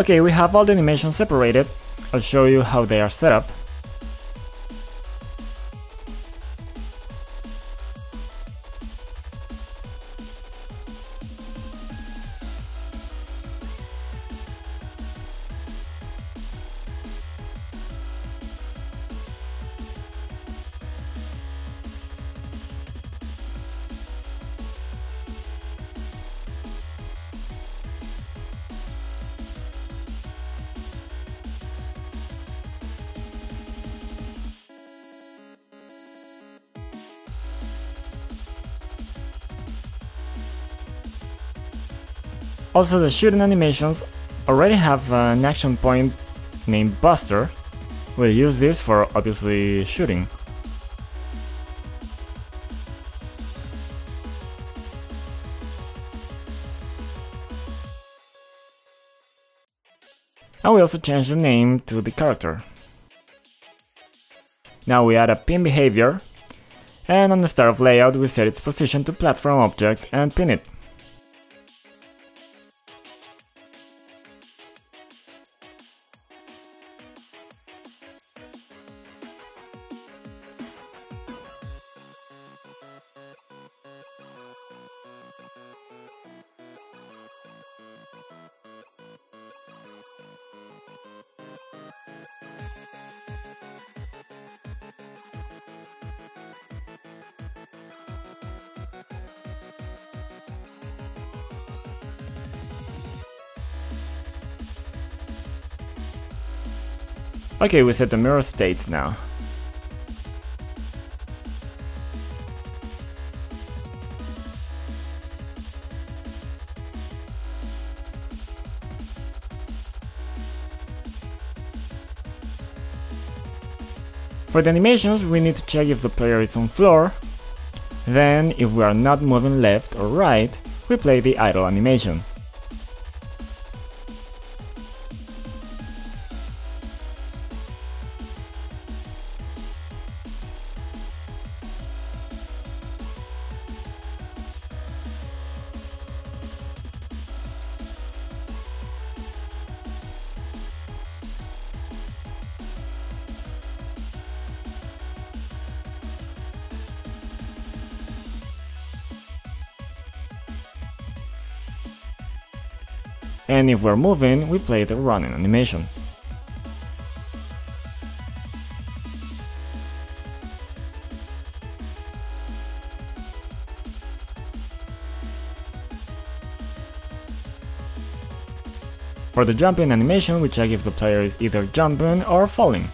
Okay, we have all the animations separated. I'll show you how they are set up. Also, the shooting animations already have an action point named Buster. We'll use this for obviously shooting. And we also change the name to the character. Now we add a pin behavior, and on the start of layout we set its position to platform object and pin it. Okay, we set the mirror states now. For the animations, we need to check if the player is on floor. Then, if we are not moving left or right, we play the idle animation. And if we're moving, we play the running animation. For the jumping animation, we check if the player is either jumping or falling.